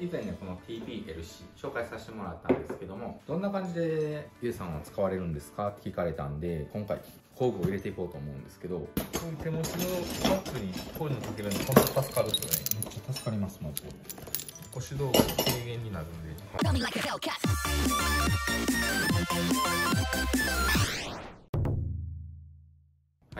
以前ね、この TP-LC 紹介させてもらったんですけども、どんな感じで ゆうさんは使われるんですかって聞かれたんで、今回工具を入れていこうと思うんですけど、こういう手持ちのバッグにこういうのかけるの本当助かるっすね。めっちゃ助かります。もう腰道具軽減になるんで、は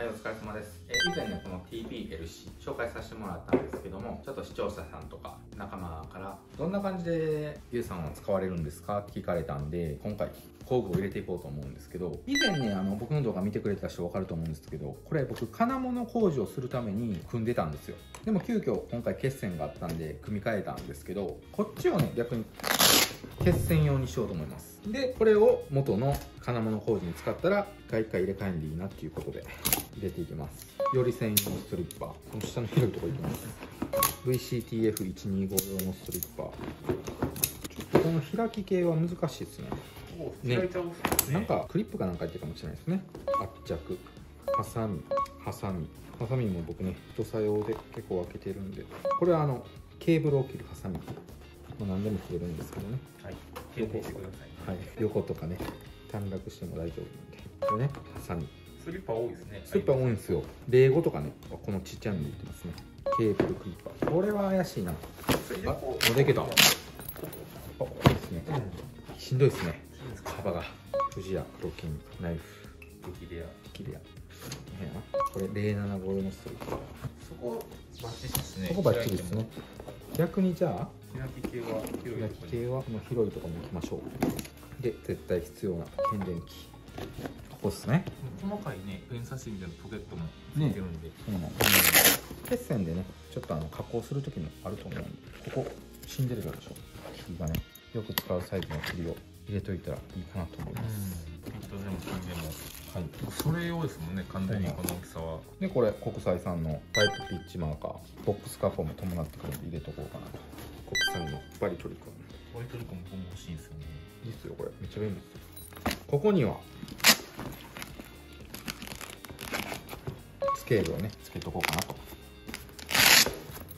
い、お疲れ様です。以前ね、この TP-LC 紹介させてもらったんですけども、ちょっと視聴者さんとか仲間からどんな感じで ゆうさんは使われるんですかって聞かれたんで、今回工具を入れていこうと思うんですけど、以前ね、僕の動画見てくれた人分かると思うんですけど、これ僕金物工事をするために組んでたんですよ。でも急遽今回血栓があったんで組み替えたんですけど、こっちをね、逆に血栓用にしようと思います。でこれを元の金物工事に使ったら一回一回入れ替えんでいいなっていうことで入れていきます。より専用のストリッパー、この下の広いところいきます。 VCTF125 用のストリッパー。ちょっとこの開き系は難しいですね。開いちゃうんですね。なんかクリップかなんか入ってるかもしれないですね。圧着、ハサミ、ハサミも僕ね、太さ用で結構開けてるんで、これはケーブルを切るハサミ、何でも切れるんですけどね。はい、丁寧にしてください。はい、横とかね、短絡しても大丈夫なんで。これね、ハサミ。スリッパ多いですね。スリッパ多いんですよ。例語とかね、このちっちゃいので言ってますね。ケーブルクリッパー。これは怪しいな。あ、もうできた。あ、いいですね。しんどいですね。幅が。クジラ、黒金、ナイフ、ブキレア。これ075のストリッパー。そこバッチリですね。そこバッチリですね。逆にじゃあ。開き系はこの広いところに行きましょう。で、絶対必要な検電器、ここですね。細かいね、ペン差しみたいなポケットもついてるんで、血栓でね、ちょっと加工する時もあると思うんで、ここ死んでるでしょ。キリがね、よく使うサイズのキリを入れといたらいいかなと思います。どれもキリでも、はい、それ用ですもんね、完全にこの大きさは。で、これ国際産のパイプピッチマーカー、ボックス加工も伴ってくるんで入れとこうかなと。国産のバリトリコン。バリトリコンも欲しいんですよね。いいですよ、これめっちゃ便利ですよ。ここにはスケールをね、つけとこうかなと。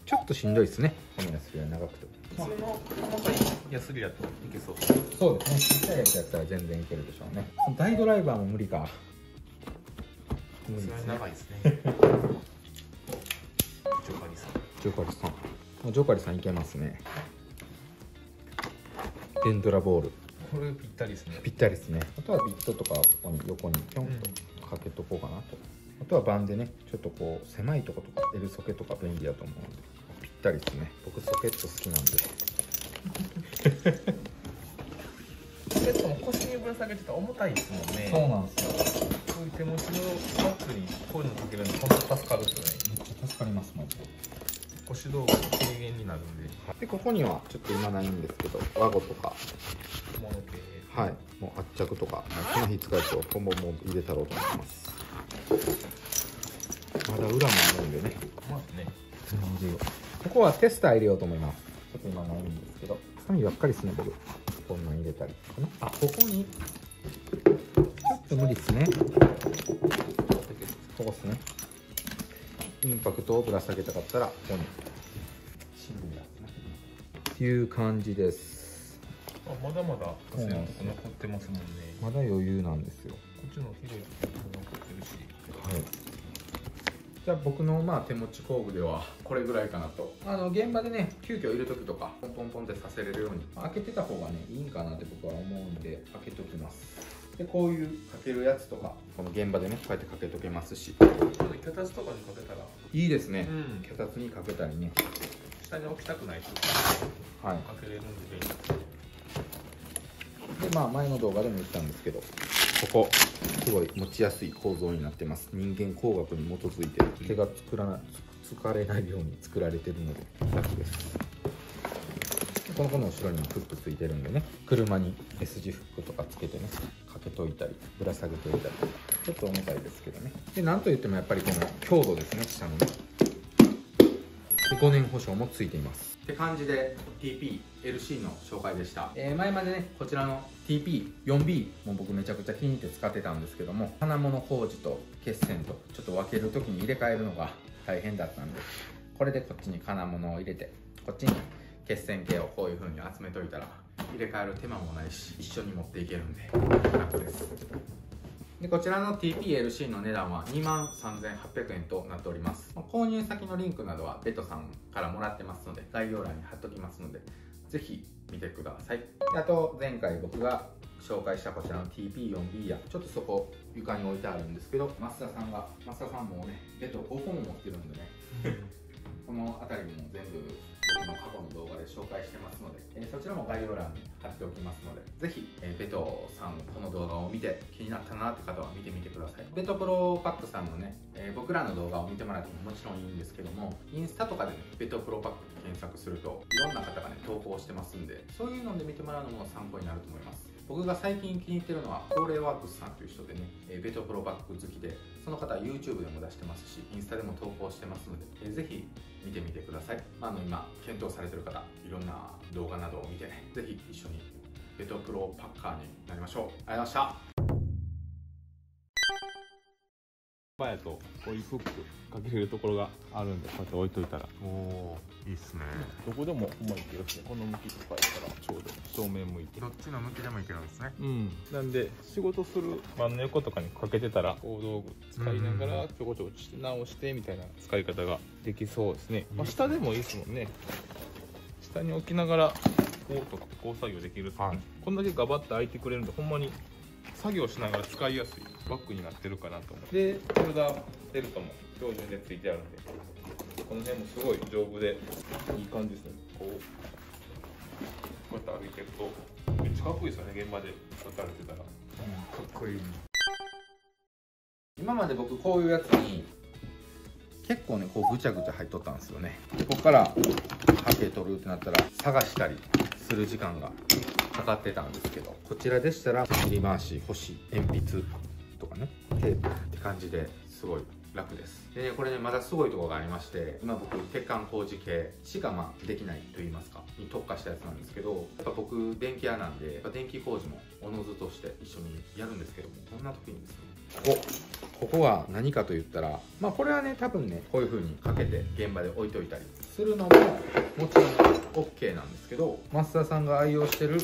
ちょっとしんどいですね、このヤスリは長くて。普通の細かいヤスリだといけそう。そうですね、小さいやつやったら全然いけるでしょうね。大ドライバーも無理か。無理ですね。長いですね。ジョカリさん。ジョカリさんいけますね。デンドラボール。これぴったりですね。ぴったりですね。あとはビットとか、ここに横にぴょんとかけとこうかなと。あとはバンでね、ちょっとこう狭いとことか、L ソケとか便利だと思うんで。ぴったりですね。僕ソケット好きなんで。ソケットも腰にぶら下げてたら重たいですもんね。そうなんですよ。こういう手持ちのバッグに、こういうのかけるの、本当助かるっすね。めっちゃ助かります、マジで。腰道具の軽減になるんで。で、ここにはちょっと今ないんですけど、和語とか小物系、はい、もう圧着とか、この日使うとボンボン入れたろうと思います。まだ裏もあるんでね、まあね、ここはテスター入れようと思います。ちょっと今ないんですけど、ハサミばっかりですね、僕。こんなん入れたりかな。あ、ここにちょっと無理ですね。ここですね。インパクトをぶら下げたかったら、ここにシングルだっていう感じです。あ、まだまだ線のとこ残ってますもんね。まだ余裕なんですよ。こっちの広いとこも残ってるし、はい、じゃあ僕のまあ手持ち工具ではこれぐらいかなと。現場でね、急遽入れとくとかポンポンポンってさせれるように、まあ、開けてた方がね、いいんかなって僕は思うんで開けときます。で、こういうかけるやつとか、この現場でね、こうやってかけとけますし、ちょっと脚立とかにかけたらいいですね。脚立にかけたりね、下に置きたくない人かけれるんで便利です。で、まあ前の動画でも言ったんですけど、ここすごい持ちやすい構造になってます。人間工学に基づいて手が疲れないように作られてるので楽です。この子の後ろにもフックついてるんでね、車に S 字フックとかつけてね、かけといたりぶら下げといたり、ちょっと重たいですけどね。で、なんといってもやっぱりこの強度ですね、下のね。5年保証もついていますって感じで TP-LC の紹介でした。前までね、こちらの TP-4B も僕めちゃくちゃ気に入って使ってたんですけども、金物工事と血栓とちょっと分ける時に入れ替えるのが大変だったんで、これでこっちに金物を入れて、こっちに血栓系をこういう風に集めといたら入れ替える手間もないし一緒に持っていけるんで楽です。でこちらの TP-LC の値段は 23,800 円となっております。購入先のリンクなどはベトさんからもらってますので概要欄に貼っときますのでぜひ見てください。あと前回僕が紹介したこちらの TP-4B やちょっとそこ床に置いてあるんですけど増田さんもねベト5本持ってるんでねこの辺りも全部僕の過去の動画で紹介してますので、そちらも概要欄に貼っておきますのでぜひ、ベトさんこの動画を見て気になったなって方は見てみてください。ベトプロパックさんのね、僕らの動画を見てもらってももちろんいいんですけどもインスタとかでねベトプロパックって検索するといろんな方がね投稿してますんでそういうので見てもらうのも参考になると思います。僕が最近気に入ってるのはコーレーワークスさんという人でね、ベトプロパック好きでその方は YouTube でも出してますしインスタでも投稿してますので、ぜひ見てみてください。今検討されてる方いろんな動画などを見てねぜひ一緒にベトプロパッカーになりましょう。ありがとうございました。バヤとこういうフックかけれるところがあるんでこうやって置いといたらおーいいっすね。どこでもうまいけどこの向きとかやったらちょうど正面向いてどっちの向きでもいけるんですね。うんなんで仕事する真ん横とかにかけてたらこう道具使いながらちょこちょこ直してみたいな使い方ができそうですね。まあ、下でもいいですもんね。下に置きながらこうとかこう作業できる、はい、こんだけガバッと開いてくれるんでほんまに作業しながら使いやすいバッグになってるかなと思う。でホルダーベルトも標準でついてあるんでこの辺もすごい丈夫でいい感じですね。こうやって歩いてるとめっちゃかっこいいですよね。現場で立たれてたら、うん、かっこいい。今まで僕こういうやつに結構ねこうぐちゃぐちゃ入っとったんですよね。でここからはけ取るってなったら探したりする時間がかかってたんですけどこちらでしたら切り回し星鉛筆とかねテープって感じですごい楽です。でこれねまだすごいところがありまして今僕鉄管工事系しかできないと言いますかに特化したやつなんですけどやっぱ僕電気屋なんでやっぱ電気工事もおのずとして一緒にやるんですけどもこんな時にですねここは何かと言ったらこれはね多分ねこういう風にかけて現場で置いといたりするのももちろん OK なんですけど増田さんが愛用してる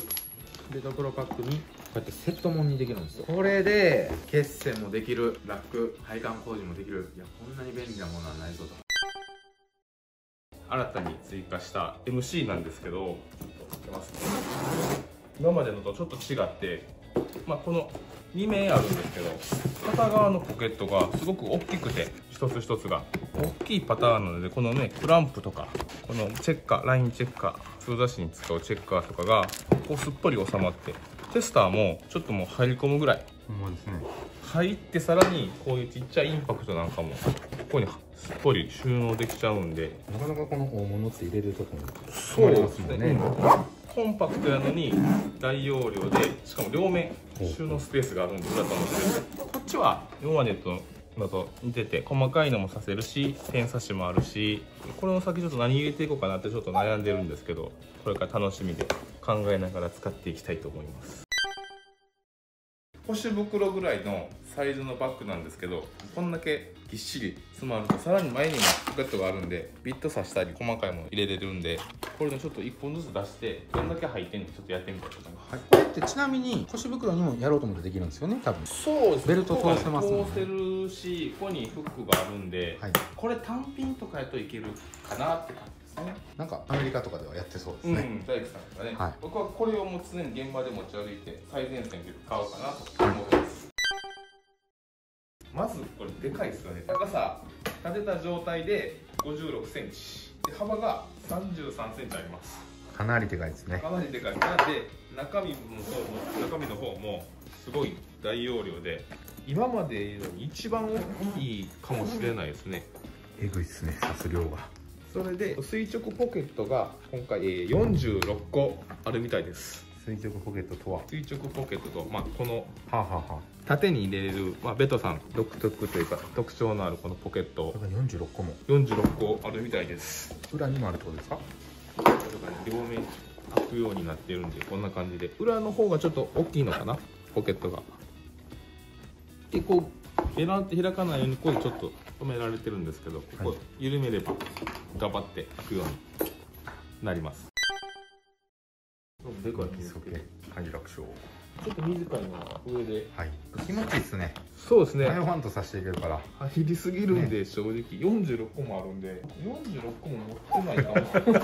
ベトプロパックにこうやってセットもんにできるんですよ。これで血栓もできる楽配管工事もできるいやこんなに便利なものはないぞと。新たに追加した MC なんですけど今までのとちょっと違って、この2面あるんですけど片側のポケットがすごく大きくて一つ一つが大きいパターンなのでこのねクランプとかこのチェッカーラインチェッカー通雑誌に使うチェッカーとかがこうすっぽり収まってテスターもちょっともう入り込むぐらいですね。入ってさらにこういうちっちゃいインパクトなんかもここにすっぽり収納できちゃうんでなかなかこの大物って入れるとこにそうですね、コンパクトやのに大容量でしかも両面収納スペースがあるんでこっちは今までとだと似てて細かいのもさせるしペン刺しもあるしこれの先ちょっと何入れていこうかなってちょっと悩んでるんですけどこれから楽しみで考えながら使っていきたいと思います。腰袋ぐらいのサイズのバッグなんですけどこんだけぎっしり詰まるとさらに前にもポケットがあるんでビット刺したり細かいもの入れれるんでこれのちょっと1本ずつ出してどんだけ入ってんのちょっとやってみたいと思います、はい、これってちなみに腰袋にもやろうと思ってできるんですよね多分。そうです。ベルト通せますもんね。通せるしここにフックがあるんで、はい、これ単品とかやといけるかなって感じですね。なんかアメリカとかではやってそうですね、うん、大工さんとかね、はい、僕はこれをもう常に現場で持ち歩いて最前線で買おうかなと思ってます。まずこれでかいですよね。高さ立てた状態で56センチで幅が33センチあります。かなりでかいですね。かなりでかい。なんで中身の方もすごい大容量で今までの一番大きいかもしれないですね。えぐいですね殺量が。それで垂直ポケットが今回46個あるみたいです。垂直ポケットとは垂直ポケットと、この縦に入れれる、ベトさん独特というか特徴のあるこのポケット46個も46個あるみたいです。裏にもあるってことですか。両面開くようになってるんでこんな感じで裏の方がちょっと大きいのかなポケットがでこうベランって開かないようにこうちょっと止められてるんですけどここ緩めればガバって開くようになります。でかいですね。はい、楽勝。ちょっと短いの上で。はい。気持ちいいですね。そうですね。ハイファンとさせていけるから。入りすぎるんで、正直46個もあるんで、46個も持ってないな。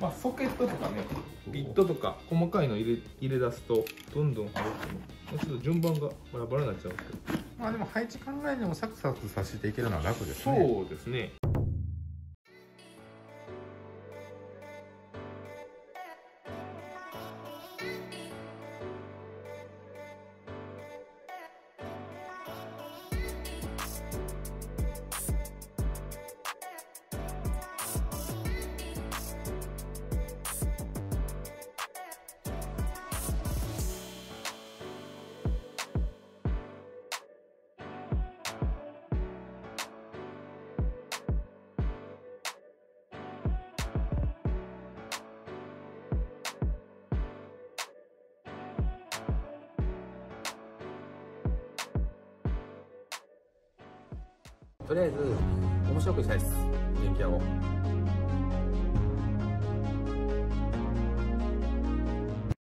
まあソケットとかね、ビットとか細かいの入れ出すとどんどん入るけど、ちょっと順番がバラバラになっちゃうんですけど。まあでも配置考えでもサクサクさせていけるのは楽ですね。そうですね。とりあえず面白くしたいです。電気屋を。